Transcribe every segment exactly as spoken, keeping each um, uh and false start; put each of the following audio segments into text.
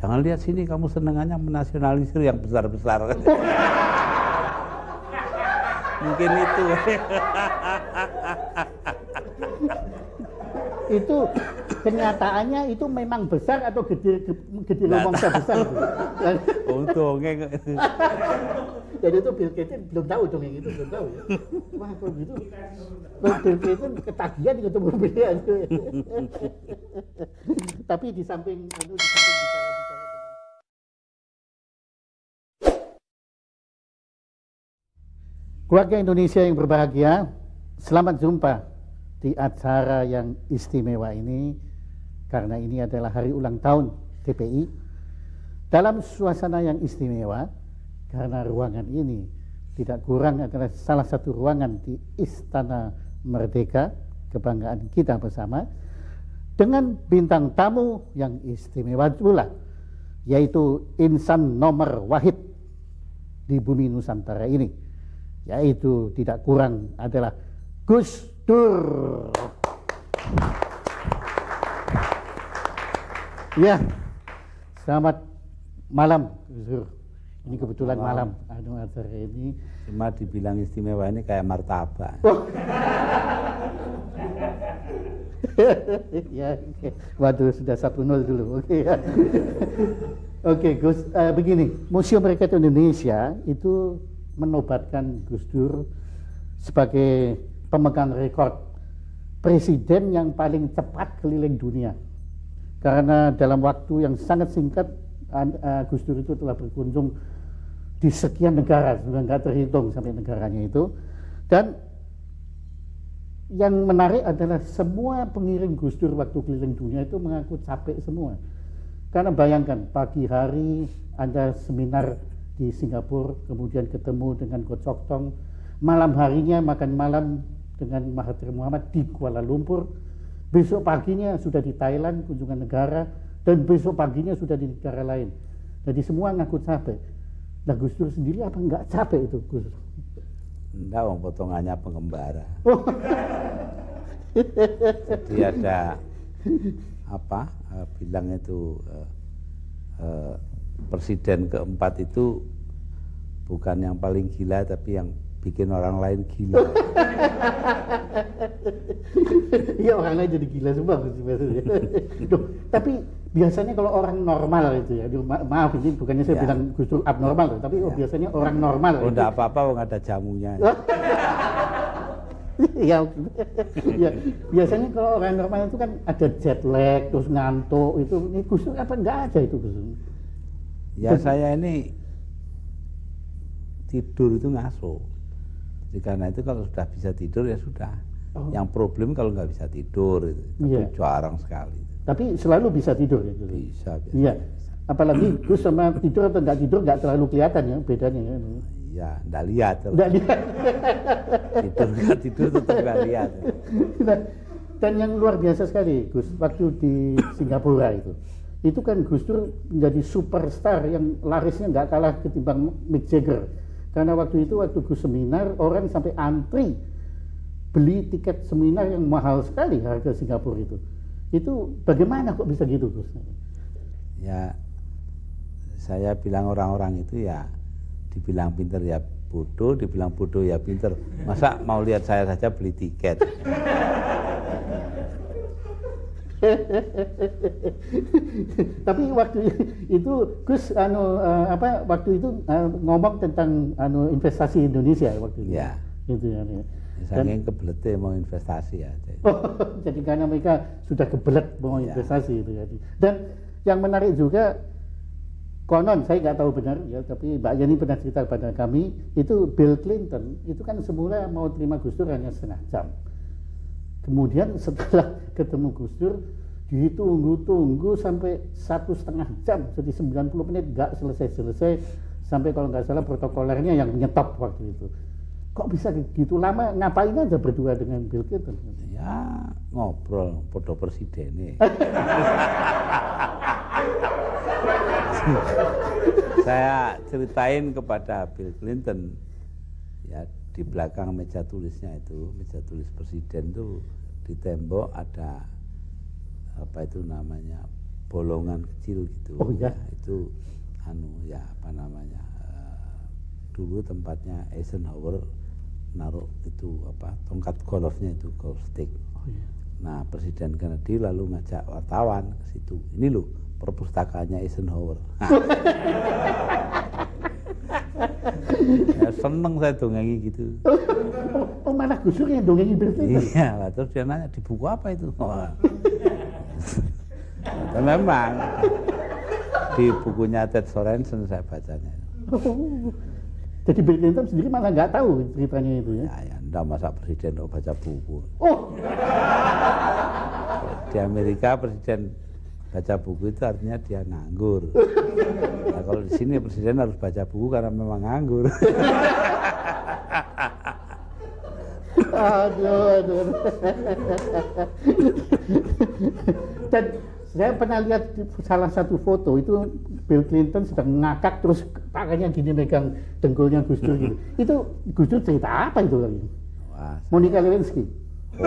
Jangan lihat sini, kamu senengannya menasionalisir yang besar-besar. Mungkin itu. Itu kenyataannya itu memang besar atau gede gede ngomong besar. Untungnya. Jadi itu Bill Clinton belum tahu dong yang itu, belum tahu ya. Wah, kalau gitu Bill Clinton ketagihan ketemu dia. Tapi di samping itu di samping bicara-bicara tentang keluarga Indonesia yang berbahagia, selamat jumpa di acara yang istimewa ini karena ini adalah hari ulang tahun T P I dalam suasana yang istimewa. Karena ruangan ini tidak kurang adalah salah satu ruangan di Istana Merdeka, kebanggaan kita bersama, dengan bintang tamu yang istimewa pula, yaitu insan nomor wahid di bumi Nusantara ini, yaitu tidak kurang adalah Gus Dur. Ya, selamat malam Gus Dur. Ini kebetulan malam, anu acara ini. Cuma dibilang istimewa ini kayak martabak. Oh. Ya, okay. Waduh, sudah satu nol dulu. Oke, okay, ya. Oke, okay, Gus. Uh, begini, Museum Rakyat Indonesia itu menobatkan Gus Dur sebagai pemegang rekor presiden yang paling cepat keliling dunia. Karena dalam waktu yang sangat singkat, Gus Dur itu telah berkunjung di sekian negara, sudah nggak terhitung sampai negaranya itu. Dan yang menarik adalah semua pengiring Gus Dur waktu keliling dunia itu mengaku capek semua. Karena bayangkan, pagi hari ada seminar di Singapura, kemudian ketemu dengan Goh Chok Tong, malam harinya makan malam dengan Mahathir Muhammad di Kuala Lumpur, besok paginya sudah di Thailand, kunjungan negara, dan besok paginya sudah di negara lain. Jadi semua ngaku capek. Nah, Gus Dur sendiri apa nggak capek itu, Gus? Enggak, wong potongannya pengembara. Oh. Jadi ada apa? Uh, bilang itu uh, uh, presiden keempat itu bukan yang paling gila, tapi yang bikin orang lain gila. Iya, orang lain jadi gila semua. Tapi biasanya kalau orang normal itu ya, ma maaf ini bukannya saya ya. bilang Gus Dur abnormal, loh, tapi ya. oh, biasanya orang normal. Oh, enggak apa-apa, wong ada jamunya. Ya. Ya, biasanya kalau orang normal itu kan ada jet lag, terus ngantuk itu. Ini Gus Dur apa enggak ada itu, Gus Dur? Ya, Gus, saya ini tidur itu ngaso. Jadi karena itu kalau sudah bisa tidur ya sudah. Oh. Yang problem kalau nggak bisa tidur, itu yeah. jarang sekali. Tapi selalu bisa tidur ya? Gitu. Bisa. Iya. Apalagi Gus sama tidur atau nggak tidur nggak terlalu kelihatan ya bedanya. Iya, nggak lihat. Nggak lihat. Tidur nggak tidur tetap nggak lihat. Nah, dan yang luar biasa sekali Gus, waktu di Singapura itu, itu kan Gus Dur menjadi superstar yang larisnya nggak kalah ketimbang Mick Jagger. Karena waktu itu, waktu Gus seminar, orang sampai antri beli tiket seminar yang mahal sekali harga Singapura itu. Itu bagaimana kok bisa gitu, Gus? Ya, saya bilang orang-orang itu ya, dibilang pinter ya bodoh, dibilang bodoh ya pinter. Masa mau lihat saya saja beli tiket? Tapi waktu itu Gus anu uh, apa waktu itu uh, ngomong tentang anu investasi Indonesia waktu itu. Ya. Gitu ya. Saking kebelet mau investasi ya. Oh, jadi karena mereka sudah kebelet mau ya. investasi itu ya. Dan yang menarik juga konon, saya nggak tahu benar ya, tapi Mbak Yani pernah cerita pada kami itu Bill Clinton itu kan semula mau terima Gus Dur hanya setengah jam. Kemudian setelah ketemu Gus Dur ditunggu-tunggu sampai satu setengah jam, jadi sembilan puluh menit nggak selesai-selesai, sampai kalau nggak salah protokolernya yang nyetop waktu itu. Kok bisa gitu lama, ngapain aja berdua dengan Bill Clinton? Ya ngobrol, podo presiden nih. Saya ceritain kepada Bill Clinton ya, di belakang meja tulisnya itu, meja tulis presiden tuh di tembok ada apa itu namanya bolongan kecil gitu. Oh ya, itu anu ya apa namanya, uh, dulu tempatnya Eisenhower naruh itu apa tongkat golfnya itu, golf stick. Oh ya. Nah Presiden Kennedy lalu ngajak wartawan ke situ, ini loh perpustakaannya Eisenhower. Ya, seneng saya dongengi gitu. Oh, malah Gusur yang dongengi berarti. Iya, terus dia nanya di buku apa itu. Nah, memang di bukunya Ted Sorensen saya bacanya. Oh, jadi Bill Clinton sendiri malah nggak tahu ceritanya itu ya? Ya, ya enggak, masa presiden kok baca buku. Oh. Di Amerika presiden baca buku itu artinya dia nganggur. Nah, kalau di sini presiden harus baca buku karena memang nganggur. Aduh, aduh. Dan saya pernah lihat salah satu foto itu Bill Clinton sedang ngakak terus tangannya gini megang dengkulnya Gus Dur gitu. Itu Gus Dur cerita apa itu lagi? Monica Lewinsky. Oh.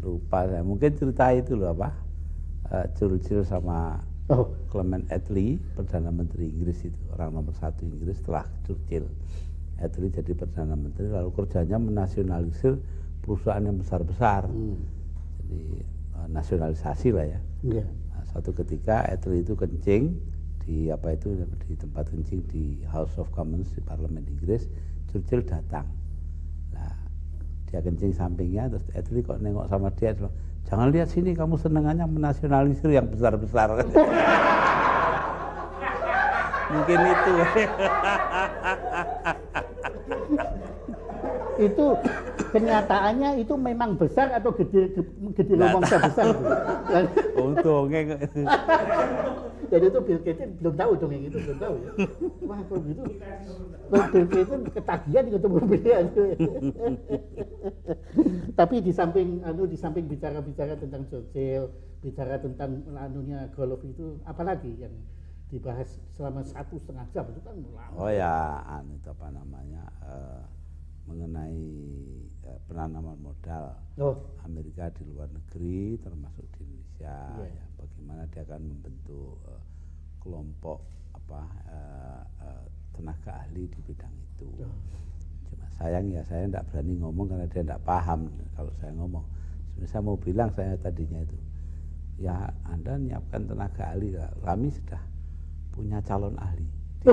Lupa saya, mungkin cerita itu loh apa? Uh, Churchill sama oh. Clement Attlee, Perdana Menteri Inggris itu, orang nomor satu Inggris setelah Churchill. Attlee jadi Perdana Menteri lalu kerjanya menasionalisir perusahaan yang besar-besar. Hmm. Di nasionalisasi lah ya. Yeah. Nah, suatu ketika Attlee itu kencing di apa itu di tempat kencing di House of Commons di Parlemen Inggris. Churchill datang. Nah, dia kencing sampingnya terus Attlee kok nengok sama dia, jangan lihat sini kamu senengannya menasionalisir yang besar-besar. Mungkin itu. Itu kenyataannya itu memang besar atau gede gede lomong besar. Untungnya. Jadi itu Bill Clinton belum tahu dong yang itu, belum tahu ya. Wah kalau gitu, Bill Clinton ketagihan ketemu dia. Tapi di samping anu di samping bicara-bicara tentang Churchill, bicara tentang anunya golf itu, apalagi yang dibahas selama satu setengah jam itu kan lama. Oh ya, anu apa namanya? Uh, mengenai uh, penanaman modal oh. Amerika di luar negeri termasuk di Indonesia, yeah. Ya, bagaimana dia akan membentuk uh, kelompok apa uh, uh, tenaga ahli di bidang itu. Oh. Cuma sayang ya saya tidak berani ngomong karena dia tidak paham kalau saya ngomong. Sebenarnya saya mau bilang saya tadinya itu, ya Anda nyiapkan tenaga ahli, kami sudah punya calon ahli di,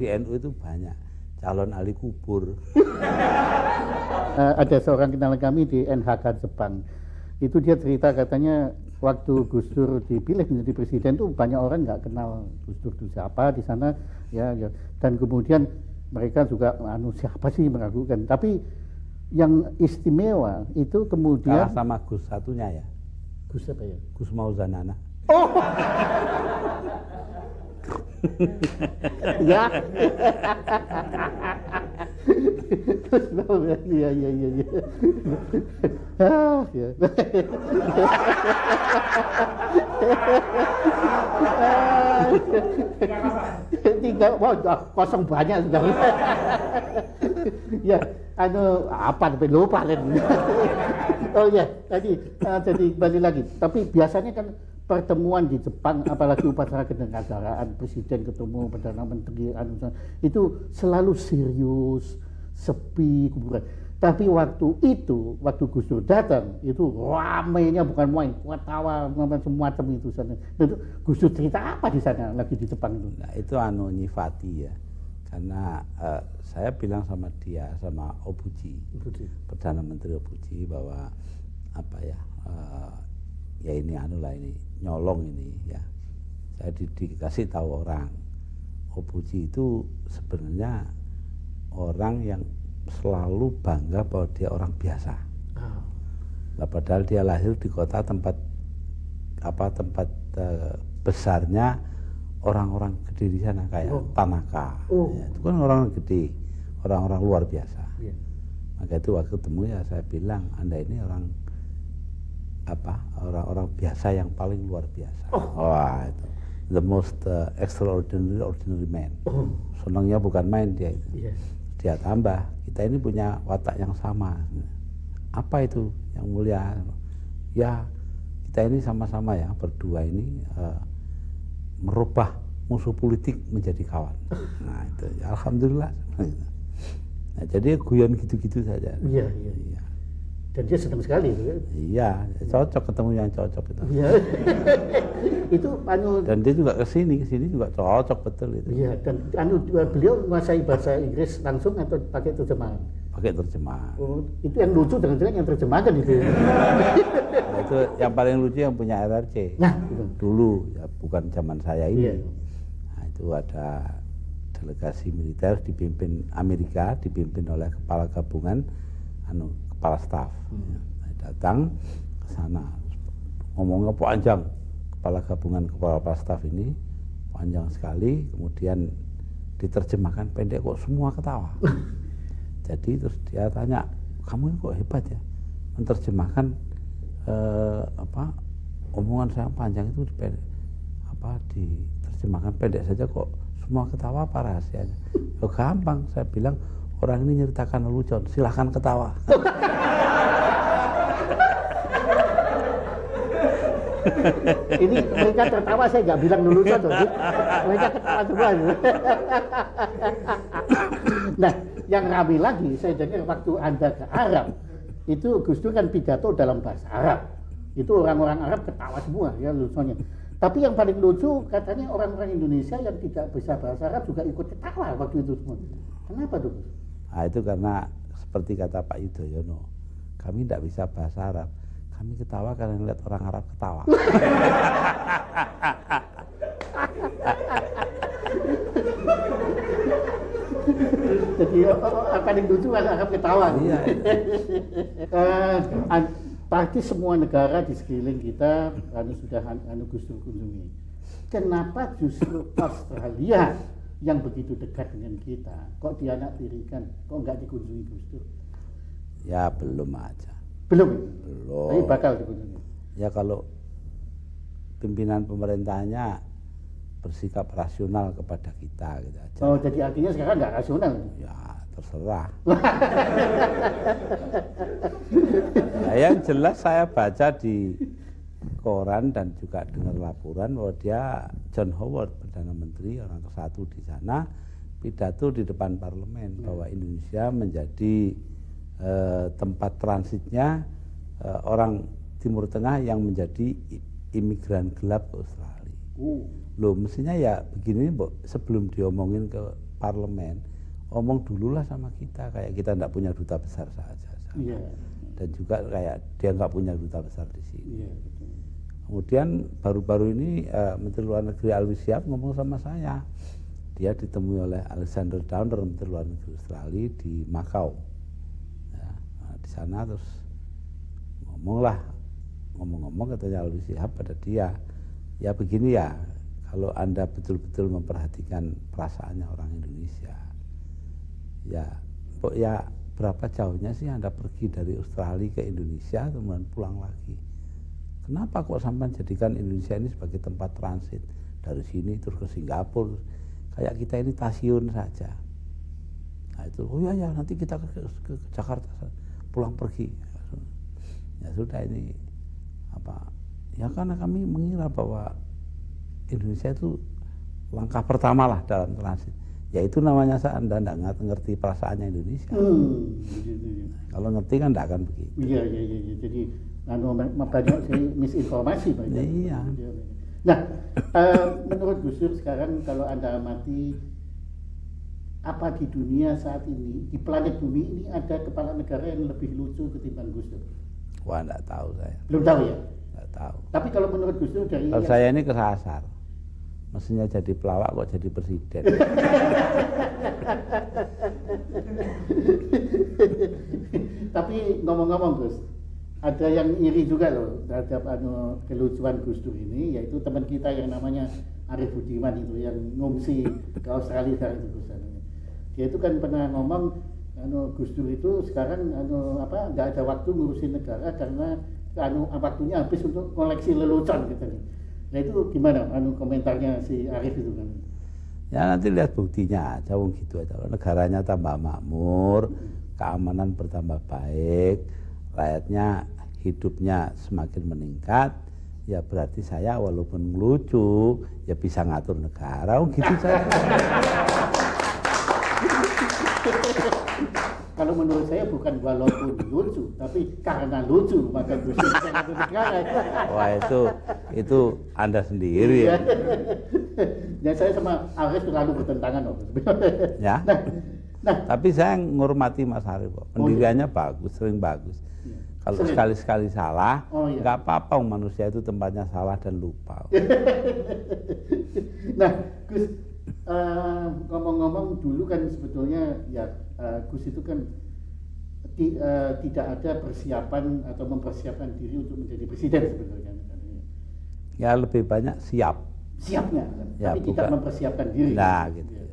di N U itu banyak. Calon ahli kubur. Uh, ada seorang kenalan kami di N H K Jepang. Itu dia cerita katanya waktu Gus Dur dipilih menjadi presiden tuh banyak orang nggak kenal Gus Dur itu siapa di sana ya, ya. Dan kemudian mereka juga anu siapa sih meragukan. Tapi yang istimewa itu kemudian kalah sama Gus satunya ya. Gus apa ya? Gus Mauzanana. Oh. Ya. Ya, ya, ya, ya. Ah, ya. Tiga, wah, kosong banyak sudah. Ya, anu apa? Tapi lupa kan. Oh ya, tadi uh, jadi kembali lagi. Tapi biasanya kan pertemuan di Jepang, apalagi upacara kenegaraan, presiden ketemu perdana menteri, itu selalu serius, sepi kuburan. Tapi waktu itu, waktu Gus Dur datang, itu ramainya bukan main, ketawa semua macam itu sana. Itu Gus Dur cerita apa di sana lagi di Jepang itu? Nah, itu anu nyifati ya, karena uh, saya bilang sama dia, sama Obuchi, Obuchi. Perdana Menteri Obuchi bahwa apa ya, uh, ya ini anu lah ini. Nyolong ini ya, saya di, dikasih tahu orang Obuchi itu sebenarnya orang yang selalu bangga bahwa dia orang biasa. Oh. Nah, padahal dia lahir di kota tempat apa tempat uh, besarnya orang-orang gede di sana kayak oh. Tanaka. Oh. Ya, itu kan orang gede, orang-orang luar biasa. Yeah. Maka itu waktu ketemu ya saya bilang Anda ini orang apa orang-orang biasa yang paling luar biasa. Oh. Wah itu the most uh, extraordinary ordinary man. Oh. Senangnya bukan main dia itu. Yes. Dia tambah kita ini punya watak yang sama. Apa itu yang mulia? Ya kita ini sama-sama ya berdua ini uh, merubah musuh politik menjadi kawan. Nah itu alhamdulillah. Nah, jadi guyon gitu-gitu saja. Iya, iya, iya. Dan dia senang sekali. Kan? Iya, cocok ketemu yang cocok itu. Iya. Itu anu. Dan dia juga kesini, kesini juga cocok betul itu. Iya. Dan anu beliau menguasai bahasa Inggris langsung atau pakai terjemahan? Pakai terjemahan. Oh, itu yang lucu dengan dengan yang terjemahkan itu. Nah, itu yang paling lucu yang punya R R C. Nah, itu. Dulu ya, bukan zaman saya ini. Iya. Nah, itu ada delegasi militer dipimpin Amerika, dipimpin oleh kepala gabungan, anu kepala staf. Hmm. Nah, datang ke sana, ngomongnya panjang. Kepala gabungan kepala, kepala staf ini panjang sekali, kemudian diterjemahkan pendek kok semua ketawa. Jadi terus dia tanya, kamu ini kok hebat ya, menerjemahkan eh, apa omongan saya panjang itu di pendek, apa diterjemahkan pendek saja kok semua ketawa, apa rahasianya? Oh, gampang, saya bilang. Orang ini nyeritakan lelucon, silahkan ketawa. Ini mereka tertawa, saya nggak bilang lelucon. Mereka ketawa semua. Nah, yang ramai lagi, saya dengar waktu Anda ke Arab, itu Gus Dur kan pidato dalam bahasa Arab. Itu orang-orang Arab ketawa semua ya leluconnya. Tapi yang paling lucu katanya orang-orang Indonesia yang tidak bisa bahasa Arab juga ikut ketawa waktu itu semua. Kenapa tuh? Nah, itu karena seperti kata Pak Yudhoyono, kami tidak bisa bahasa Arab, kami ketawa karena melihat orang Arab ketawa. Jadi paling lucu orang Arab ketawa. Iya. Pasti semua negara di sekeliling kita anu sudah anu Gus Dur kunjungi. Kenapa justru Australia yang begitu dekat dengan kita, kok dianaktirikan, kok nggak dikunjungi Gus Dur? Ya belum aja. Belum. Belum. Tapi bakal dikunjungi. Ya kalau pimpinan pemerintahnya bersikap rasional kepada kita, gitu aja. Oh, jadi artinya sekarang nggak rasional? Ya. Terserah. Nah, yang jelas saya baca di koran dan juga dengar laporan bahwa dia John Howard, Perdana Menteri orang ke satu di sana, pidato di depan parlemen bahwa Indonesia menjadi eh, tempat transitnya eh, orang Timur Tengah yang menjadi imigran gelap ke Australia. Uh. Loh, mestinya ya begini, sebelum diomongin ke parlemen, omong dululah sama kita, kayak kita tidak punya duta besar saja, yeah. Dan juga kayak dia nggak punya duta besar di sini. Yeah, betul. Kemudian baru-baru ini uh, Menteri Luar Negeri Alwi Syihab ngomong sama saya, dia ditemui oleh Alexander Downer, Menteri Luar Negeri Australia di Makau, ya, nah, di sana terus ngomonglah, ngomong-ngomong katanya Alwi Syihab pada dia, ya begini ya, kalau Anda betul-betul memperhatikan perasaannya orang Indonesia. Ya, ya berapa jauhnya sih Anda pergi dari Australia ke Indonesia kemudian pulang lagi? Kenapa kok sampai jadikan Indonesia ini sebagai tempat transit dari sini terus ke Singapura? Kayak kita ini stasiun saja. Nah itu, oh ya ya nanti kita ke, ke, ke Jakarta pulang pergi. Ya sudah ini apa? Ya karena kami mengira bahwa Indonesia itu langkah pertama lah dalam transit. Ya itu namanya saya, Anda nggak ngerti perasaannya Indonesia. Hmm. Kalau ngerti kan nggak akan begitu. Iya, iya, iya. Jadi banyak misinformasi banyak. Iya. Nah, uh, menurut Gus Dur sekarang kalau Anda amati, apa di dunia saat ini, di planet bumi ini ada kepala negara yang lebih lucu ketimbang Gus Dur? Wah, nggak tahu saya. Belum tahu ya? Nggak tahu. Tapi kalau menurut Gus Dur dari... Kalau saya ini kesasar. Mestinya jadi pelawak kok jadi presiden. Tapi ngomong-ngomong Gus, ada yang iri juga loh terhadap anu kelucuan Gus Dur ini, yaitu teman kita yang namanya Arief Budiman itu yang ngungsi ke Australia dari Gus. Dia itu kan pernah ngomong anu Gus Dur itu sekarang anu apa nggak ada waktu ngurusin negara karena anu waktunya habis untuk koleksi lelucon gitu. Nah itu gimana anu komentarnya si Arief itu kan? Ya nanti lihat buktinya aja, wong gitu aja. Negaranya tambah makmur, keamanan bertambah baik, rakyatnya hidupnya semakin meningkat, ya berarti saya walaupun lucu ya bisa ngatur negara, oh gitu saya. Kalau menurut saya bukan walaupun lucu, tapi karena lucu maka bisa ngatur negara. Wah itu itu Anda sendiri. Ya, ya saya sama Arief terlalu bertentangan loh. Ya. Nah, nah. Tapi saya menghormati Mas Arief, pendiriannya oh, bagus, sering bagus. Ya. Kalau sekali-sekali salah, oh, iya. nggak apa-apa, manusia itu tempatnya salah dan lupa. Nah, Gus, uh, ngomong-ngomong dulu kan sebetulnya ya uh, Gus itu kan ti, uh, tidak ada persiapan atau mempersiapkan diri untuk menjadi presiden sebetulnya. Ya lebih banyak siap. Siapnya, kan? Ya, tapi bukan, tidak mempersiapkan diri. Nah, kan? Gitu. Ya.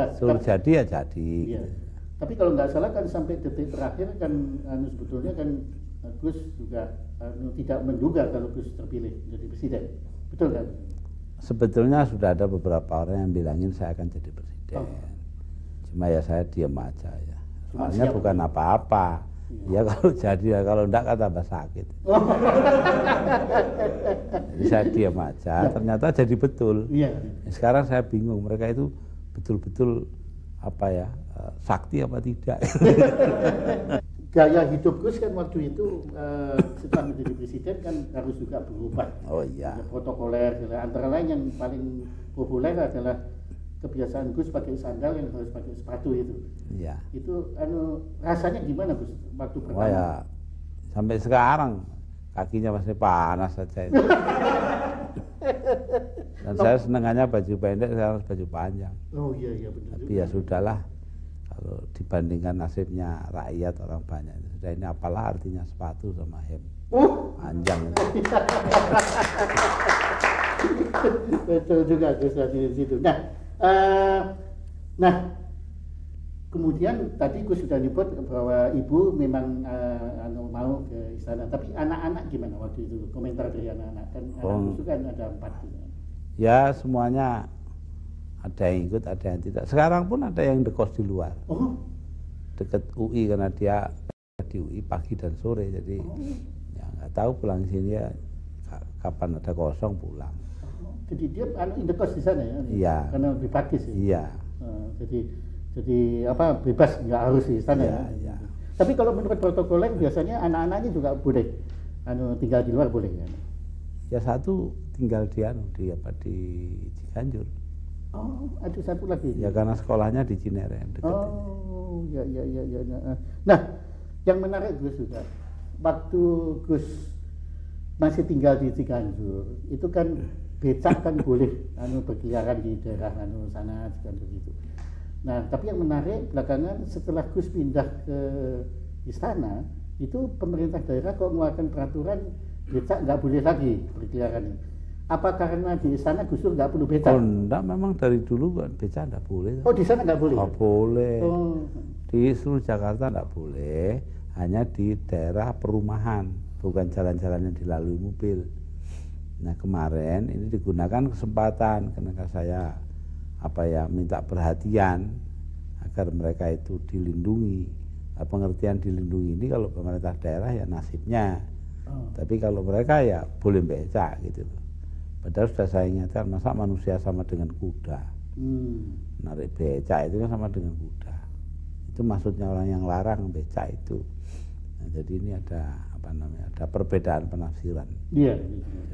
Nah, suruh tapi, jadi ya jadi. Iya. Gitu. Tapi kalau nggak salah kan sampai detik terakhir kan anu sebetulnya kan Gus juga anu, tidak menduga kalau Gus terpilih jadi presiden, betul kan? Sebetulnya sudah ada beberapa orang yang bilangin saya akan jadi presiden, oh. cuma ya saya diam aja ya. Soalnya bukan apa-apa. Ya, ya kalau jadi ya kalau enggak kan tambah sakit. Oh. Jadi saya diam aja. Ya. Ternyata jadi betul. Ya. Sekarang saya bingung mereka itu betul-betul apa ya? Sakti apa tidak? Gaya hidup Gus kan waktu itu uh, setelah menjadi presiden kan harus juga berubah. Oh iya. Protokoler, antara lain yang paling populer adalah kebiasaan Gus pakai sandal yang harus pakai sepatu itu. Iya. Itu anu, rasanya gimana Gus waktu pertama? Oh, ya. Sampai sekarang kakinya masih panas saja itu. Dan oh. saya senengannya baju pendek, saya harus baju panjang. Oh iya iya benar. Tapi ya sudahlah. Kalau dibandingkan nasibnya rakyat orang banyak, sudah ini apalah artinya sepatu sama hem oh. panjang itu. Betul juga Gus di situ. Nah, uh, nah kemudian tadi Gus sudah nyebut bahwa ibu memang uh, mau ke istana, tapi anak-anak gimana waktu itu? Komentar dari anak-anak kan oh. anak itu kan ada empat. Ya semuanya. Ada yang ikut, ada yang tidak. Sekarang pun ada yang dekos di luar, oh. deket U I karena dia di U I pagi dan sore, jadi oh. ya nggak tahu pulang sini ya kapan ada kosong pulang. Oh. Jadi dia anu dekos di sana ya? Iya. Karena lebih pagi sih. Iya. Uh, jadi jadi apa bebas nggak harus di sana ya? Iya. Ya. Tapi kalau menurut protokoler biasanya anak-anaknya juga boleh anu tinggal di luar boleh ya? Ya satu tinggal di anu di apa di Cianjur. Oh, ada satu lagi. Ya karena sekolahnya di Cinere yang dekat. Oh, ya ya ya ya. Nah, yang menarik Gus juga, waktu Gus masih tinggal di Cianjur, itu kan becak kan boleh anu berkeliaran di daerah anu sana Cianjur gitu. Nah, tapi yang menarik belakangan setelah Gus pindah ke istana, itu pemerintah daerah kok mengeluarkan peraturan becak nggak boleh lagi berkeliaran. Apa karena di istana Gus Dur nggak perlu beca? Oh, enggak, memang dari dulu kan beca nggak boleh. Oh, di sana nggak boleh? Nggak boleh. Oh. Di seluruh Jakarta nggak boleh, hanya di daerah perumahan, bukan jalan-jalan yang dilalui mobil. Nah, kemarin ini digunakan kesempatan, karena saya apa ya minta perhatian agar mereka itu dilindungi. Nah, pengertian dilindungi ini kalau pemerintah daerah ya nasibnya, oh. tapi kalau mereka ya boleh beca gitu. Padahal sudah saya ingatkan, masa manusia sama dengan kuda. Hmm. Narik becak itu kan sama dengan kuda. Itu maksudnya orang yang larang becak itu. Nah, jadi ini ada apa namanya, ada perbedaan penafsiran. Iya. Yeah.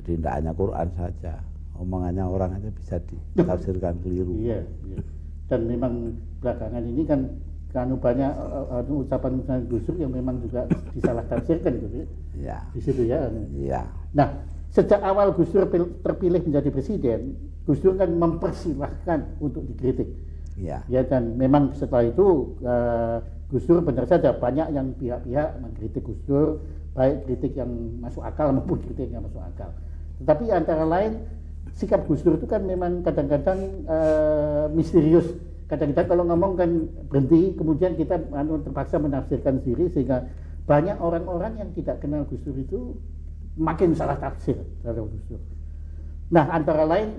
Jadi tidak hanya Quran saja, omongannya orang aja bisa ditafsirkan keliru. Iya. Yeah, yeah. Dan memang belakangan ini kan kan banyak uh, uh, ucapan-ucapan busuk yang memang juga disalah tafsirkan gitu. Iya. Yeah. Di situ ya. Iya. Yeah. Nah. Sejak awal Gus Dur terpilih menjadi presiden, Gus Dur kan mempersilahkan untuk dikritik. Ya. Ya dan memang setelah itu uh, Gus Dur benar saja banyak yang pihak-pihak mengkritik Gus Dur, baik kritik yang masuk akal maupun kritik yang masuk akal. Tetapi antara lain sikap Gus Dur itu kan memang kadang-kadang uh, misterius. Kadang-kadang kalau ngomong kan berhenti, kemudian kita anu, terpaksa menafsirkan sendiri sehingga banyak orang-orang yang tidak kenal Gus Dur itu makin salah tafsir terhadap Gus Dur. Nah, antara lain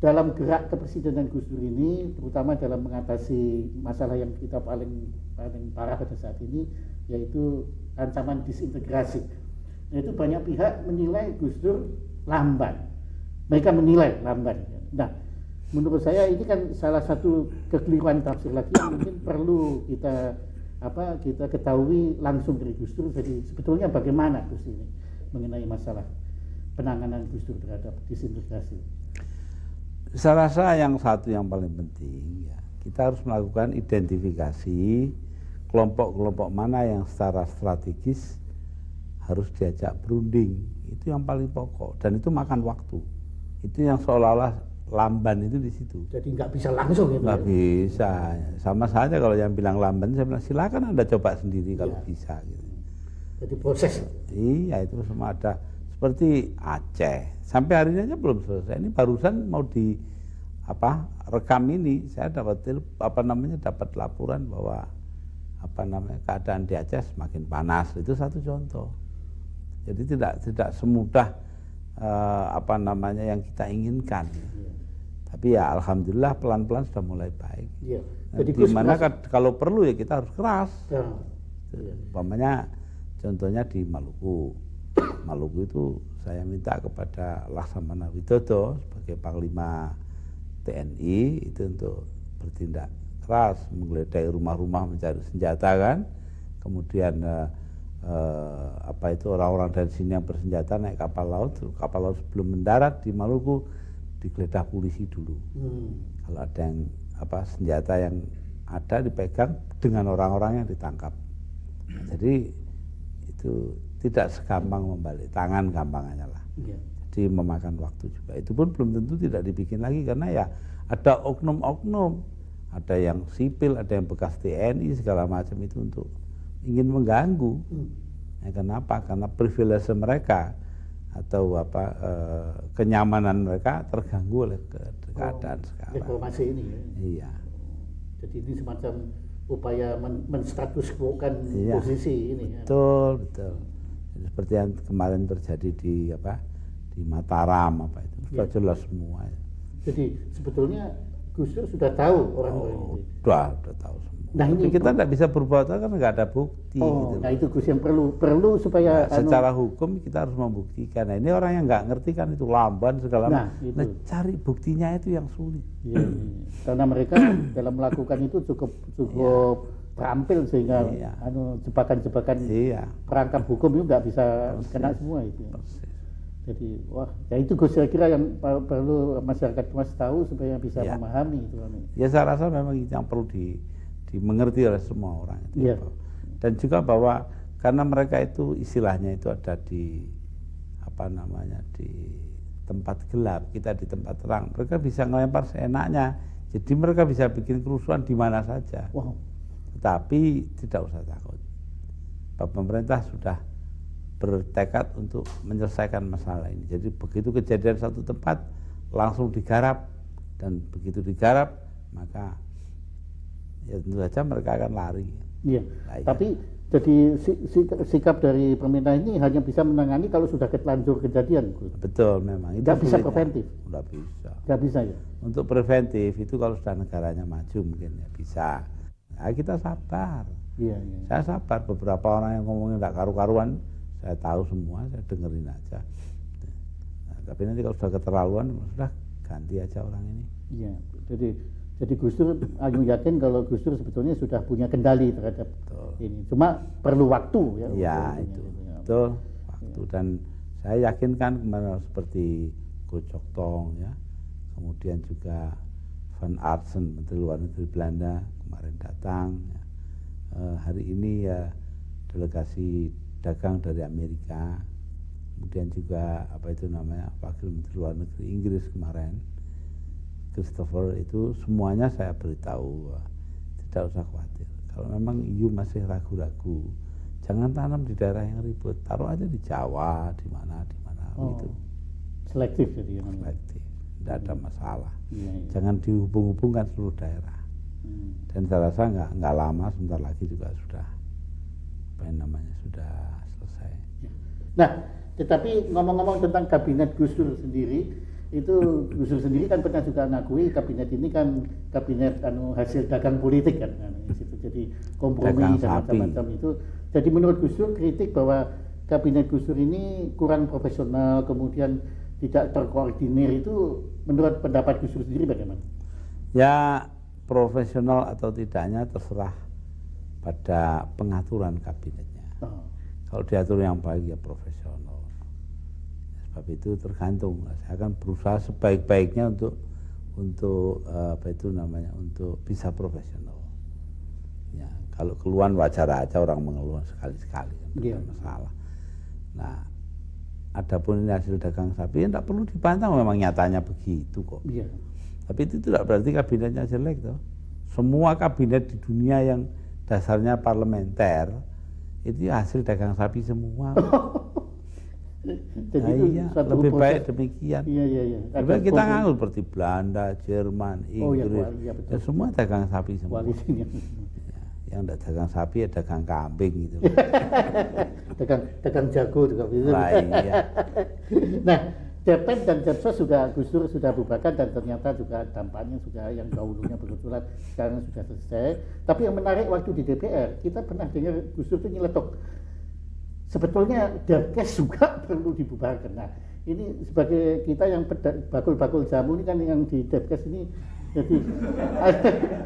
dalam gerak kepresidenan Gus Dur ini, terutama dalam mengatasi masalah yang kita paling paling parah pada saat ini, yaitu ancaman disintegrasi. yaitu banyak pihak menilai Gus Dur lamban. Mereka menilai lamban. Nah, menurut saya ini kan salah satu kekeliruan tafsir lagi yang mungkin perlu kita apa kita ketahui langsung dari Gus Dur. Jadi sebetulnya bagaimana Gus ini mengenai masalah penanganan Gus Dur terhadap disintegrasi. Saya rasa yang satu yang paling penting ya, kita harus melakukan identifikasi kelompok-kelompok mana yang secara strategis harus diajak berunding. Itu yang paling pokok dan itu makan waktu. Itu yang seolah-olah lamban itu di situ. Jadi nggak bisa langsung gitu. Nggak ya? Bisa. Sama saja kalau yang bilang lamban, saya bilang silakan Anda coba sendiri kalau ya. Bisa. Gitu. Jadi proses. Iya, itu semua ada. Seperti Aceh, sampai hari ini aja belum selesai. Ini barusan mau di apa rekam ini, saya dapat apa namanya dapat laporan bahwa apa namanya keadaan di Aceh semakin panas. Itu satu contoh. Jadi tidak tidak semudah uh, apa namanya yang kita inginkan. Ya. Tapi ya alhamdulillah pelan-pelan sudah mulai baik. Ya. Jadi dimana kalau perlu ya kita harus keras. Ya. Umpamanya contohnya di Maluku. Maluku itu saya minta kepada Laksamana Widodo sebagai Panglima T N I itu untuk bertindak keras, menggeledah rumah-rumah mencari senjata kan. Kemudian eh, eh, apa itu orang-orang dari sini yang bersenjata naik kapal laut, kapal laut sebelum mendarat di Maluku digeledah polisi dulu. Hmm. Kalau ada yang apa senjata yang ada dipegang dengan orang-orang yang ditangkap. Nah, jadi itu tidak segampang membalik tangan, gampangannya lah. Ya. Jadi memakan waktu juga. Itu pun belum tentu tidak dibikin lagi karena ya ada oknum-oknum, ada yang sipil, ada yang bekas T N I segala macam itu untuk ingin mengganggu. Hmm. Ya, kenapa? Karena privilege mereka atau apa eh, kenyamanan mereka terganggu oleh ke keadaan oh, sekarang. Reformasi ini. Ya? Iya. Jadi ini semacam upaya menstatus quokan iya. posisi ini. Betul, ya? Betul. Seperti yang kemarin terjadi di apa di Mataram apa itu sudah ya. Jelas semua. Jadi sebetulnya Gus Dur sudah tahu orang-orang oh, itu. Sudah, sudah tahu semua. Nah ini kita tidak bisa berbuat karena nggak ada bukti. Oh, gitu. Nah itu Gus yang perlu perlu supaya. Nah, anu... Secara hukum kita harus membuktikan. Nah, ini orang yang nggak ngerti kan itu lamban segala macam. Nah, nah cari buktinya itu yang sulit. Ya, ya. Karena mereka dalam melakukan itu cukup cukup. Ya. Terampil sehingga iya. anu jebakan-jebakan iya. perangkap hukum itu nggak bisa persis. Kena semua itu. Persis. Jadi wah, ya itu Gus saya kira yang perlu masyarakat Mas tahu supaya bisa ya. Memahami itu. Ya saya rasa memang itu yang perlu di, dimengerti oleh semua orang. Itu ya. Dan juga bahwa karena mereka itu istilahnya itu ada di apa namanya di tempat gelap, kita di tempat terang. Mereka bisa ngelempar seenaknya. Jadi mereka bisa bikin kerusuhan di mana saja. Wow. Tapi tidak usah takut. Pemerintah sudah bertekad untuk menyelesaikan masalah ini. Jadi begitu kejadian satu tempat langsung digarap dan begitu digarap maka ya tentu saja mereka akan lari. Iya. Lari. Tapi jadi sikap dari pemerintah ini hanya bisa menangani kalau sudah terlanjur kejadian. Betul memang. Itu tidak bisa preventif. Tidak bisa. Tidak bisa ya. Untuk preventif itu kalau sudah negaranya maju mungkin ya bisa. Nah, kita sabar. Iya, iya. Saya sabar. Beberapa orang yang ngomongin nggak karu-karuan, saya tahu semua, saya dengerin aja. Nah, tapi nanti kalau sudah keterlaluan, sudah ganti aja orang ini. Iya. Jadi, jadi Gus Dur, aku yakin kalau Gus Dur sebetulnya sudah punya kendali terhadap betul. Ini. Cuma perlu waktu ya. Iya itu. Ya. Betul. Waktu ya. Dan saya yakinkan kemarin seperti Goh Chok Tong ya, kemudian juga Van Artsen, Menteri Luar Negeri Belanda. Kemarin datang ya. e, hari ini ya delegasi dagang dari Amerika, kemudian juga apa itu namanya Wakil Menteri Luar Negeri Inggris kemarin Christopher, itu semuanya saya beritahu tidak usah khawatir. Kalau memang you masih ragu-ragu jangan tanam di daerah yang ribut, taruh aja di Jawa di mana di mana oh, gitu selektif jadi selektif tidak ada masalah ya, ya. Jangan dihubung-hubungkan seluruh daerah. Hmm. Dan saya rasa nggak nggak lama sebentar lagi juga sudah apa yang namanya sudah selesai. Nah, tetapi ngomong-ngomong tentang kabinet Gus Dur sendiri, itu Gus Dur sendiri kan pernah juga mengakui kabinet ini kan kabinet anu hasil dagang politik kan, jadi kompromi dan macam-macam itu. Jadi menurut Gus Dur kritik bahwa kabinet Gus Dur ini kurang profesional, kemudian tidak terkoordinir, itu menurut pendapat Gus Dur sendiri bagaimana? Ya, profesional atau tidaknya terserah pada pengaturan kabinetnya. Oh. Kalau diatur yang baik ya profesional. Sebab itu tergantung. Saya akan berusaha sebaik-baiknya untuk untuk apa itu namanya untuk bisa profesional. Ya, kalau keluhan wajar aja, orang mengeluh sekali-sekali kan yeah. Tidak masalah. Nah, adapun ini hasil dagang sapi, tidak perlu dipantang, memang nyatanya begitu kok. Iya. Tapi itu tidak berarti kabinetnya jelek toh. Semua kabinet di dunia yang dasarnya parlementer itu hasil dagang sapi semua. Jadi nah, iya, lebih proses. Baik demikian. Iya, iya, iya. Lebih baik kita nganggur seperti Belanda, Jerman, Inggris, oh, iya, ya, semua dagang sapi semua. Yang tidak dagang sapi ya dagang kambing gitu. dagang dagang jago juga gitu. Nah, iya. Nah, Cepet dan Cepsos sudah Gus Dur sudah bubarkan dan ternyata juga dampaknya sudah yang dahulunya bersulat sekarang sudah selesai. Tapi yang menarik waktu di D P R kita pernah dengar Gus Dur itu nyeletuk. Sebetulnya Depkes juga perlu dibubarkan. Nah, ini sebagai kita yang bakul-bakul jamu ini kan yang di Depkes ini. Jadi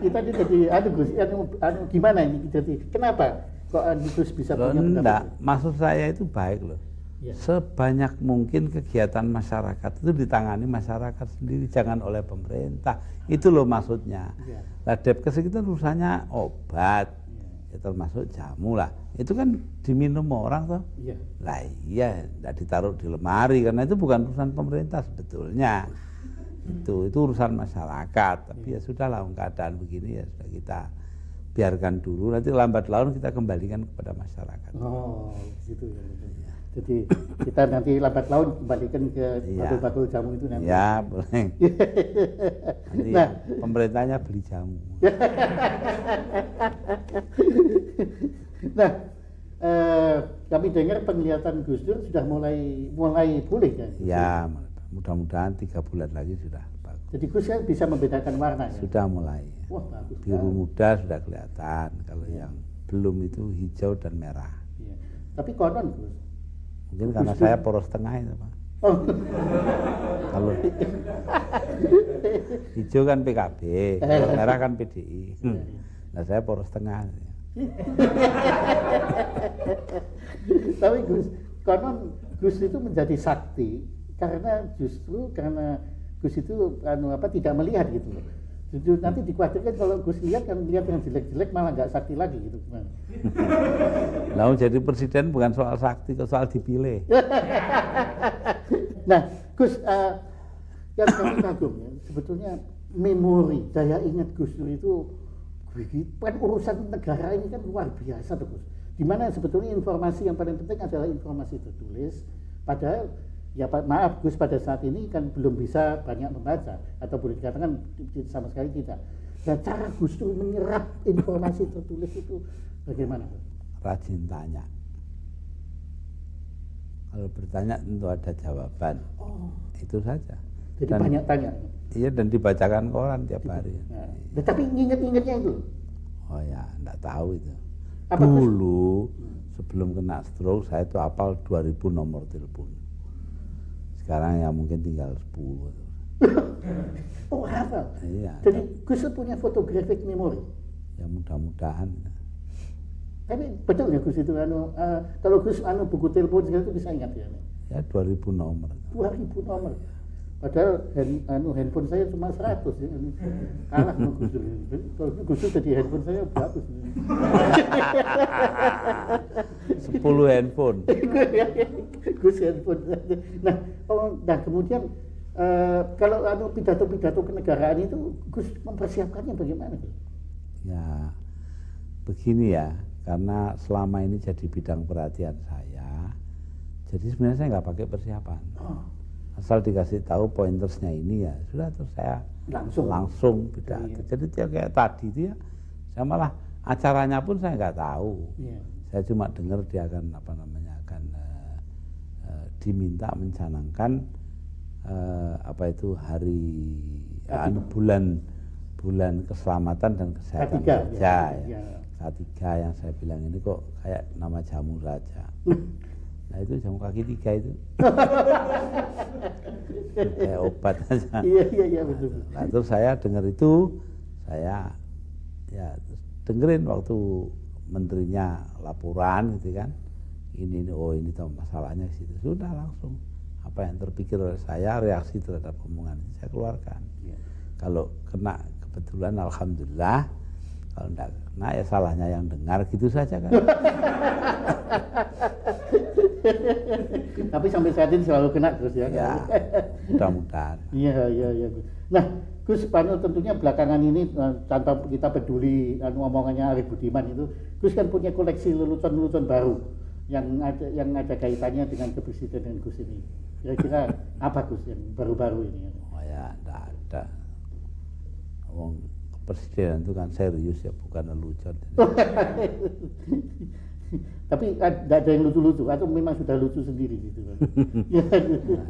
kita ini jadi aduh Gus, anu, anu gimana ini? Jadi kenapa kok Gus bisa punya pendapat? Enggak, maksud saya itu baik loh. Ya. Sebanyak mungkin kegiatan masyarakat itu ditangani masyarakat sendiri, jangan oleh pemerintah. Itu loh maksudnya. Ya. Nah, Depkes kita urusannya obat, ya. Ya, termasuk jamu lah. Itu kan diminum orang toh. Ya. Lah iya, tidak ditaruh di lemari karena itu bukan urusan pemerintah sebetulnya. Itu, itu urusan masyarakat, tapi ya sudahlah keadaan begini ya sudah kita biarkan dulu, nanti lambat laun kita kembalikan kepada masyarakat. Oh, gitu ya. Ya. Jadi kita nanti lambat laun kembalikan ke bakul-bakul ya. Jamu itu nanti. Ya, boleh. Nanti nah. Ya, pemerintahnya beli jamu. Nah, eh, kami dengar penglihatan Gus Dur sudah mulai mulai pulih kan? Ya, mudah-mudahan tiga bulan lagi sudah bagus. Jadi Gus ya bisa membedakan warna ya? Sudah mulai. Wah, bagus. Biru muda sudah kelihatan. Kalau ya. Yang belum itu hijau dan merah. Ya. Tapi konon Gus. Mungkin Gus karena Gus. Saya poros tengah itu Pak. Oh. Kalau hijau kan P K B, kalau merah kan P D I. Hmm. Nah saya poros tengah. Tapi Gus, konon Gus itu menjadi sakti. Karena justru karena Gus itu anu apa tidak melihat gitu. Justru nanti dikhawatirkan kalau Gus lihat kan lihat yang jelek-jelek malah nggak sakti lagi gitu. Lalu jadi presiden bukan soal sakti, soal dipilih. Nah, Gus uh, yang kami kagum ya, sebetulnya memori daya ingat Gus Dur itu kan urusan negara ini kan luar biasa tuh Gus. Dimana sebetulnya informasi yang paling penting adalah informasi tertulis, padahal ya Pak, maaf Gus pada saat ini kan belum bisa banyak membaca atau boleh dikatakan sama sekali tidak. Dan cara Gus Dur menyerap informasi tertulis itu bagaimana? Rajin tanya. Kalau bertanya tentu ada jawaban. Oh. Itu saja. Jadi dan, banyak tanya. Iya dan dibacakan koran tiap Dib hari. Nah. Nah, tapi nginget-ngingetnya itu? Oh ya, enggak tahu itu. Apa dulu Gus? Sebelum kena stroke saya itu hafal dua ribu nomor telepon. Sekarang ya mungkin tinggal sepuluh. Oh hafal? Iya. Jadi Gus punya fotografik memori? Ya mudah-mudahan. Tapi betul ya Gus itu, anu, uh, kalau Gus anu buku telepon segala itu bisa ingat ya? Ya dua ribu nomor. dua ribu nomor? Padahal hand, anu, handphone saya cuma seratus ya. Kalah sama Gus Dur. Kalau Gus Dur jadi handphone saya berapa? sepuluh handphone. Gus handphone. Nah, oh, nah kemudian uh, kalau anu pidato-pidato kenegaraan itu Gus mempersiapkannya bagaimana? Ya, begini ya, karena selama ini jadi bidang perhatian saya, jadi sebenarnya saya nggak pakai persiapan. Oh. Asal dikasih tahu pointersnya ini ya, sudah terus saya langsung langsung pidato. Iya. Jadi kayak tadi itu ya, saya malah acaranya pun saya nggak tahu. Iya. Saya cuma dengar dia akan apa namanya akan uh, uh, diminta mencanangkan uh, apa itu hari ya, bulan bulan keselamatan dan kesehatan K tiga, kerja. Ya, ya. K tiga yang saya bilang ini kok kayak nama jamu saja. Nah itu jamu kaki tiga itu. Kayak obat aja. Iya iya iya betul. Nah, terus saya dengar itu, saya ya dengerin waktu menterinya laporan gitu kan. Ini, ini oh ini toh masalahnya situ. Sudah langsung apa yang terpikir oleh saya, reaksi terhadap omongan ini saya keluarkan. Ya. Kalau kena kebetulan alhamdulillah, kalau enggak kena ya salahnya yang dengar, gitu saja kan. Tapi sampai saat ini selalu kena terus ya. Ya, mudah-mudahan. Iya, iya, iya. Nah, Gus, tentunya belakangan ini tanpa kita peduli omongannya Arief Budiman itu, Gus kan punya koleksi lelucon-lelucon baru yang ada yang ada kaitannya dengan kepresidenan Gus ini. Kira-kira apa Gus yang baru-baru ini? Oh ya, enggak ada. Omong kepresidenan itu kan serius ya, bukan lelucon. Tapi ada yang lucu-lucu atau memang sudah lucu sendiri gitu kan? Nah,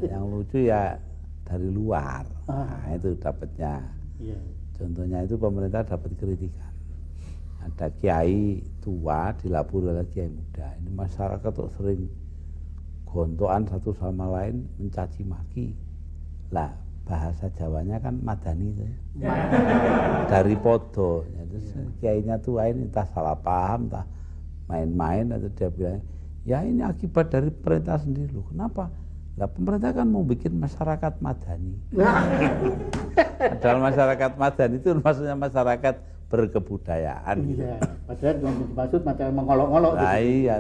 yang lucu ya dari luar. Ah. Nah, itu dapatnya. Yeah. Contohnya itu pemerintah dapat kritikan. Ada kiai tua dilapor oleh kiai muda. Ini masyarakat tuh sering gontokan satu sama lain, mencaci maki. Lah bahasa Jawanya kan madani itu. Ya. Dari podo. Jadi yeah. Kiainya tua ini entah salah paham, entah main-main atau dia bilang, ya ini akibat dari perintah sendiri loh. Kenapa? Lah pemerintah kan mau bikin masyarakat madani. Padahal masyarakat madani itu maksudnya masyarakat berkebudayaan. Iya. Gitu. Padahal yang dimaksud macam mengolok-olok. Nah, gitu. Iya.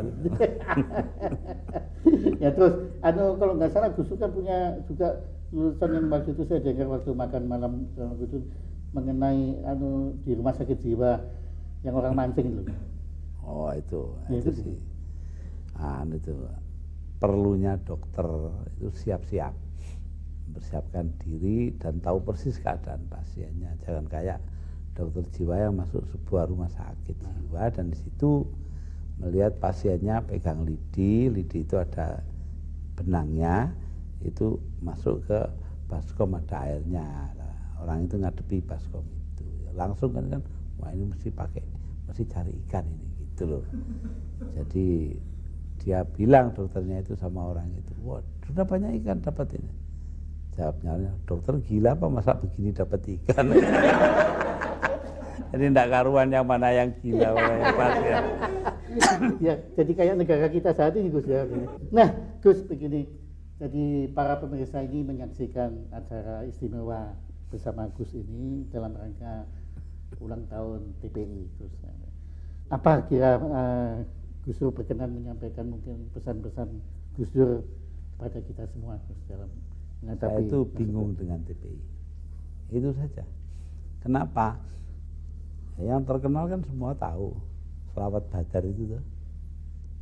Ya terus, anu kalau nggak salah Gus kan punya juga lulusan yang waktu itu saya dengar waktu makan malam itu mengenai anu di rumah sakit jiwa yang orang mancing loh. Oh itu, ya, itu, itu sih, nah, itu perlunya dokter itu siap-siap, mempersiapkan diri dan tahu persis keadaan pasiennya. Jangan kayak dokter jiwa yang masuk sebuah rumah sakit jiwa dan di situ melihat pasiennya pegang lidi, lidi itu ada benangnya, itu masuk ke baskom ada airnya. Orang itu ngadepi baskom itu, langsung kan kan, wah ini mesti pakai, mesti cari ikan ini. Itu loh. Jadi dia bilang dokternya itu sama orang itu, wah sudah banyak ikan dapat ini. Jawabnya, dokter gila apa masa begini dapat ikan? Jadi tidak karuan yang mana yang gila, mana yang pasti. Ya, jadi kayak negara kita saat ini Gus ya. Nah Gus begini, jadi para pemirsa ini menyaksikan acara istimewa bersama Gus ini dalam rangka ulang tahun T P I Gus. Apa kira uh, Gus Dur berkenan menyampaikan mungkin pesan-pesan Gus Dur kepada kita semua Gus dalam menghadapi? Saya itu bingung dengan T P I. Itu saja. Kenapa? Yang terkenal kan semua tahu selawat Badar itu tuh.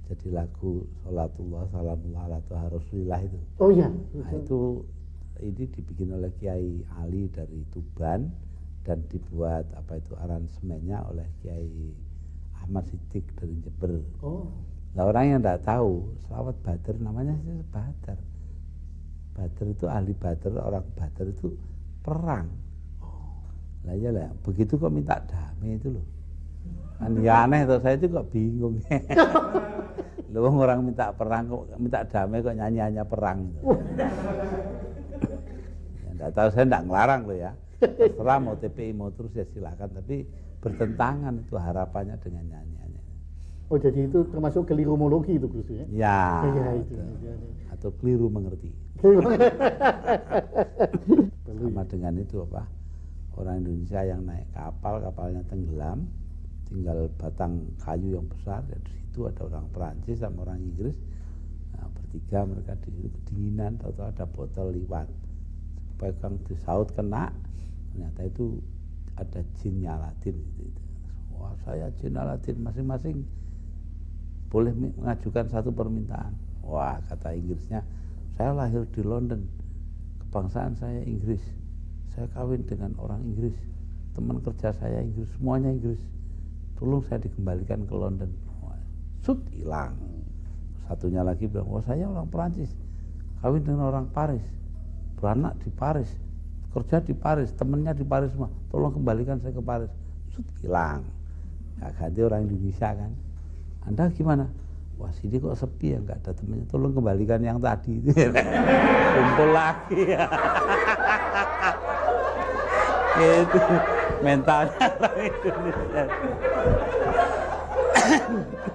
Jadi lagu Salatullah Salamullah ala Tuha Rasulillah itu. Oh iya. Nah, itu ini dibikin oleh Kiai Ali dari Tuban dan dibuat apa itu aransemennya oleh Kiai Ahmad Siddiq dari Jember. Oh. Lah orang yang tidak tahu, selawat Badar namanya Badar. Badar itu ahli Badar, orang Badar itu perang. Oh. Lah ya lah, begitu kok minta damai itu loh. Kan ya aneh tuh, saya itu kok bingung. Loh orang minta perang kok minta damai kok nyanyi-nyanyi perang gitu. Oh. Ya, enggak tahu, saya enggak ngelarang loh ya. Terserah mau T P I mau terus ya silakan, tapi bertentangan itu harapannya dengan nyanyiannya. Oh jadi itu termasuk kelirumologi itu Gus ya? Ya, ya itu. Atau keliru mengerti. Sama dengan itu apa? Orang Indonesia yang naik kapal, kapalnya tenggelam, tinggal batang kayu yang besar, dan di situ ada orang Perancis sama orang Inggris, nah, bertiga mereka di situ kedinginan, atau ada botol liwat, supaya orang disaut kena, ternyata itu ada jin Aladdin gitu. Wah saya jin Aladdin, masing-masing boleh mengajukan satu permintaan. Wah kata Inggrisnya, saya lahir di London, kebangsaan saya Inggris, saya kawin dengan orang Inggris, teman kerja saya Inggris, semuanya Inggris, tolong saya dikembalikan ke London. Wah, sut hilang. Satunya lagi bilang, wah saya orang Perancis, kawin dengan orang Paris, beranak di Paris, kerja di Paris, temennya di Paris semua, tolong kembalikan saya ke Paris. Sud hilang. Gak ganti orang Indonesia kan. Anda gimana? wah sini kok sepi ya, nggak ada temennya, tolong kembalikan yang tadi. Kumpul lagi ya. Itu mentalnya orang Indonesia.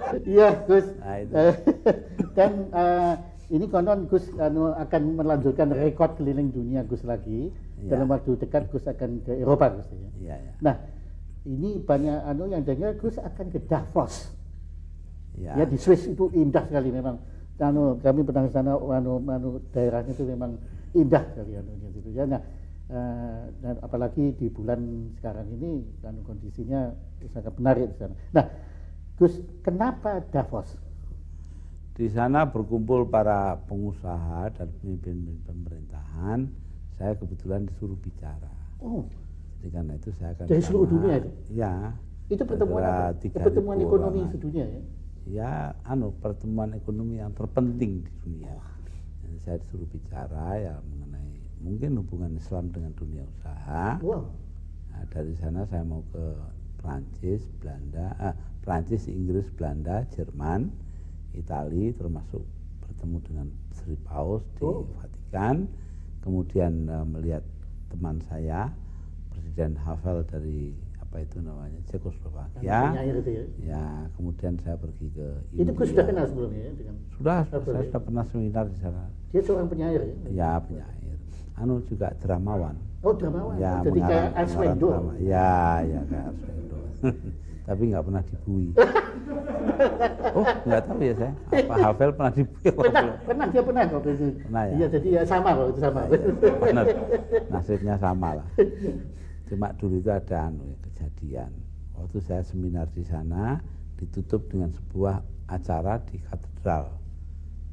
Iya Gus, nah, uh, dan uh, ini konon Gus anu, akan melanjutkan rekor keliling dunia Gus lagi ya. Dalam waktu dekat Gus akan ke Eropa Gus ya. Ya, ya. Nah ini banyak anu yang dengar Gus akan ke Davos ya. Ya di Swiss itu indah sekali memang anu, kami pernah ke sana anu, anu, daerahnya itu memang indah sekali anu, gitu ya. Nah, Uh, dan apalagi di bulan sekarang ini kan kondisinya sangat menarik di sana. Nah, Gus, kenapa Davos? Di sana berkumpul para pengusaha dan pemimpin pemerintahan. Saya kebetulan disuruh bicara. Oh. Jadi karena itu saya akan. Dari seluruh dunia itu? Ya. Itu pertemuan apa? Itu pertemuan ekonomi orang. Sedunia ya? Ya, anu pertemuan ekonomi yang terpenting di dunia. Jadi saya disuruh bicara ya mengenai mungkin hubungan Islam dengan dunia usaha. Wow. Nah, dari sana saya mau ke Prancis, Belanda, eh, Prancis, Inggris, Belanda, Jerman, Italia, termasuk bertemu dengan Sri Paus di oh. Vatikan. Kemudian eh, melihat teman saya, Presiden Havel dari apa itu namanya Cekoslowakia. Ya. Ya, kemudian saya pergi ke India. Itu sudah kenal sebelumnya ya? Dengan sudah, saya ya? Sudah pernah seminar di sana. Dia seorang penyair ya? Ya, penyair. Anu juga dramawan. Oh, dramawan. Ya, jadi kayak Arswendo. Ya, ya kayak Arswendo. Tapi nggak pernah dibui. Oh, nggak tahu ya saya. Apa Havel pernah dibui? Pernah, pernah dia pernah kok. Pernah ya. Iya, jadi ya sama kok itu sama. Benar. Nasibnya sama lah. Cuma dulu itu ada anu ya, kejadian. Waktu saya seminar di sana ditutup dengan sebuah acara di katedral.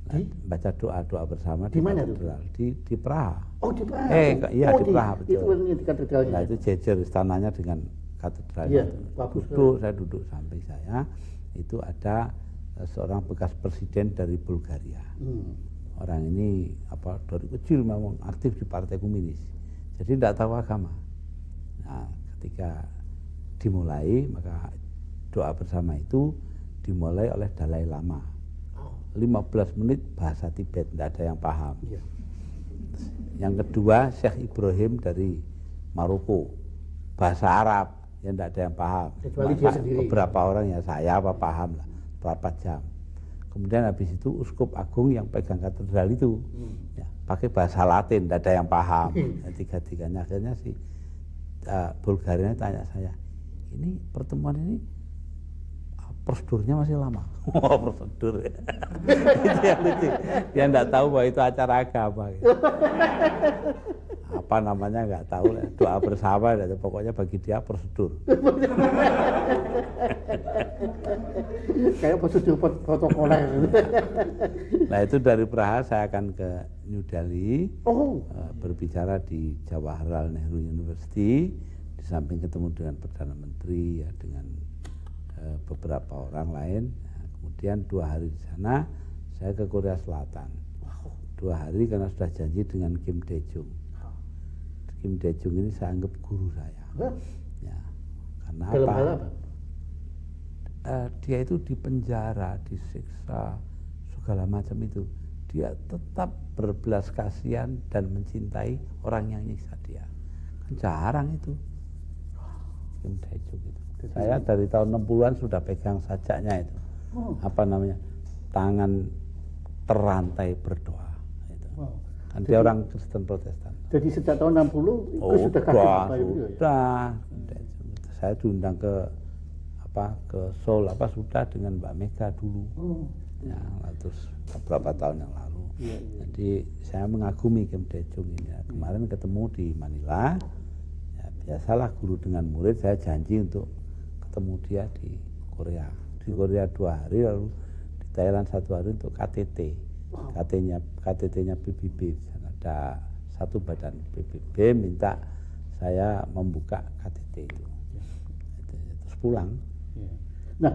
Nah, baca doa-doa bersama di, di katedral di di Praha. Oh, di Praha. Eh, iya oh, di Praha betul. Itu di katedralnya. Nah, itu jejer istananya dengan katedralnya. Iya, duduk, saya duduk sampai saya itu ada seorang bekas presiden dari Bulgaria. Hmm. Orang ini apa dari kecil memang aktif di Partai Komunis. Jadi tidak tahu agama. Nah, ketika dimulai maka doa bersama itu dimulai oleh Dalai Lama. lima belas menit bahasa Tibet, tidak ada yang paham. Ya. Yang kedua, Syekh Ibrahim dari Maluku, bahasa Arab, yang tidak ada yang paham. Beberapa orang yang saya apa paham lah, berapa jam. Kemudian habis itu Uskup Agung yang pegang katedral itu, hmm. ya, pakai bahasa Latin, tidak ada yang paham. Hmm. Tiga-tiganya akhirnya si uh, Bulgaria tanya saya, ini pertemuan ini prosedurnya masih lama. Oh, prosedur ya. Itu yang lucu. Dia enggak tahu bahwa itu acara agama. Gitu. Apa namanya enggak tahu lah. Doa bersama, gitu. Pokoknya bagi dia prosedur. Kayak prosedur protokoler. Nah itu dari Praha saya akan ke New Delhi. Oh. Berbicara di Jawaharlal Nehru University. Di samping ketemu dengan Perdana Menteri, ya dengan beberapa orang lain. Nah, kemudian dua hari di sana saya ke Korea Selatan. Wow. Dua hari karena sudah janji dengan Kim Dae Jung. Wow. Kim Dae Jung ini saya anggap guru saya. Huh? Ya, karena Dalam apa? apa? Uh, dia itu dipenjara, disiksa, segala macam itu. Dia tetap berbelas kasihan dan mencintai orang yang nyiksa dia. Kan jarang itu. Kim Dae Jung itu. Saya dari tahun enam puluhan sudah pegang sajaknya itu. Oh. Apa namanya? Tangan terantai berdoa itu. Wow. Kan dia orang Kristen Protestan. Jadi sejak tahun enam puluh oh, itu sudah kasih apa itu sudah. Ya? Saya diundang ke apa? Ke Seoul apa sudah dengan Mbak Mega dulu. Oh. Ya, terus beberapa tahun yang lalu. Yeah, yeah. Jadi saya mengagumi Kim Dae Jung ini. Ya. Kemarin yeah. ketemu di Manila. Ya, biasalah guru dengan murid, saya janji untuk ketemu dia di Korea. Di Korea dua hari, lalu di Thailand satu hari untuk K T T. K T T-nya K T T-nya P B B. Ada satu badan P B B minta saya membuka K T T itu. Terus pulang. Nah,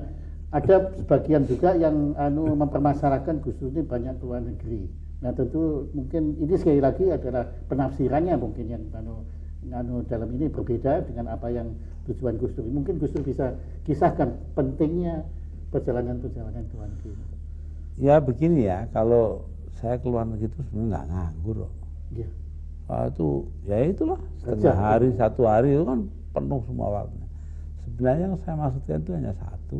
ada sebagian juga yang anu mempermasalahkan Gus Dur ini banyak ke luar negeri. Nah, tentu mungkin ini sekali lagi adalah penafsirannya mungkin yang anu anu dalam ini berbeda dengan apa yang tujuan Gus Dur. Mungkin Gus Dur bisa kisahkan pentingnya perjalanan-perjalanan Tuhan. Ya begini ya, kalau saya keluar begitu sebenarnya nggak nganggur loh. Iya. Nah, itu ya itulah setengah hari satu hari itu kan penuh semua waktunya. Sebenarnya yang saya maksudkan itu hanya satu,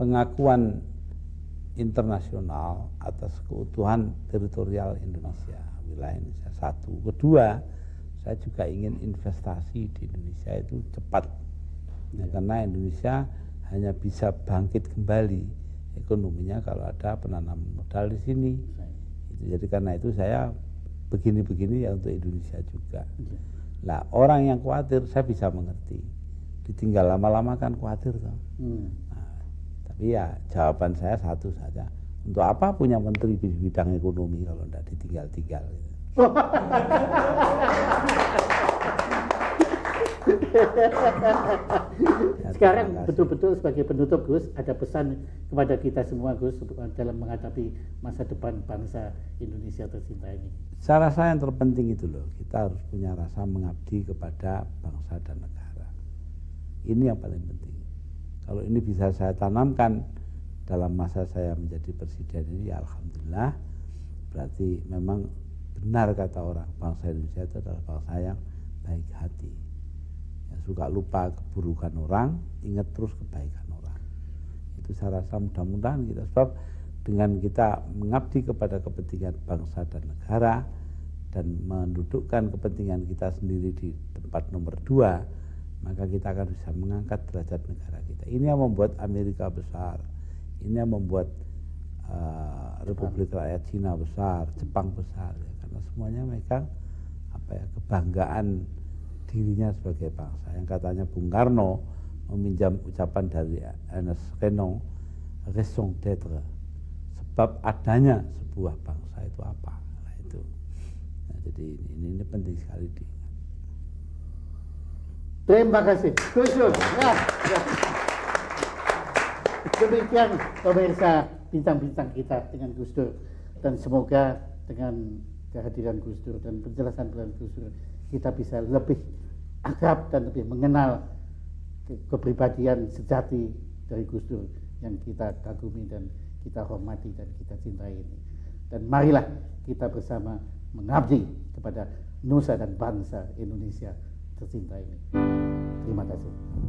pengakuan internasional atas keutuhan teritorial Indonesia, wilayah Indonesia satu. Kedua, saya juga ingin investasi di Indonesia itu cepat, ya, karena Indonesia hanya bisa bangkit kembali ekonominya kalau ada penanaman modal di sini. Itu, jadi karena itu saya begini-begini ya untuk Indonesia juga. Nah orang yang khawatir saya bisa mengerti, ditinggal lama-lama kan khawatir kan. Hmm. Iya, jawaban saya satu saja. Untuk apa punya menteri di bidang ekonomi kalau tidak ditinggal-tinggal? Gitu. Sekarang betul-betul sebagai penutup Gus, ada pesan kepada kita semua Gus dalam menghadapi masa depan bangsa Indonesia tercinta ini. Saya rasa yang terpenting itu loh, kita harus punya rasa mengabdi kepada bangsa dan negara. Ini yang paling penting. Kalau ini bisa saya tanamkan dalam masa saya menjadi presiden ini, ya alhamdulillah, berarti memang benar kata orang, bangsa Indonesia itu adalah bangsa yang baik hati. Yang suka lupa keburukan orang, ingat terus kebaikan orang. Itu saya rasa mudah-mudahan kita, sebab dengan kita mengabdi kepada kepentingan bangsa dan negara, dan mendudukkan kepentingan kita sendiri di tempat nomor dua, maka kita akan bisa mengangkat derajat negara kita. Ini yang membuat Amerika besar, ini yang membuat uh, Republik Rakyat Cina besar, Jepang besar, ya, karena semuanya mereka apa ya, kebanggaan dirinya sebagai bangsa. Yang katanya Bung Karno meminjam ucapan dari Ernest Renan, raison d'être, sebab adanya sebuah bangsa itu apa? Nah, itu. Nah, jadi ini, ini penting sekali di. Terima kasih. Khusus. Ya, ya. Demikian pemirsa bincang-bincang kita dengan Gus Dur. Dan semoga dengan kehadiran Gus Dur dan penjelasan dari Gus Dur, kita bisa lebih akrab dan lebih mengenal ke kepribadian sejati dari Gus Dur yang kita kagumi dan kita hormati dan kita cintai ini. Dan marilah kita bersama mengabdi kepada nusa dan bangsa Indonesia tercinta ini. Terima kasih.